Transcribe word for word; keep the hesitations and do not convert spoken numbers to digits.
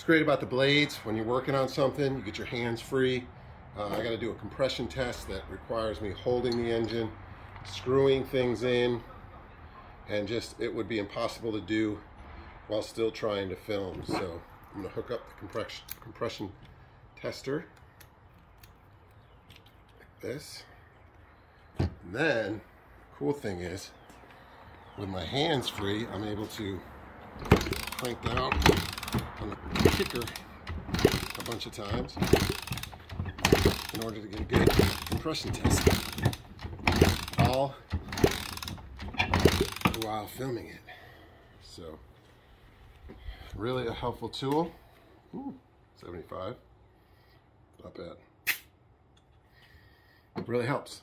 What's great about the blades, when you're working on something, you get your hands free. Uh, I got to do a compression test that requires me holding the engine, screwing things in, and just it would be impossible to do while still trying to film. So I'm going to hook up the compression, compression tester like this. And then the cool thing is, with my hands free, I'm able to crank that out on the kicker a bunch of times in order to get a good compression test, all while filming it. So really a helpful tool. Ooh, seventy-five, not bad. It really helps.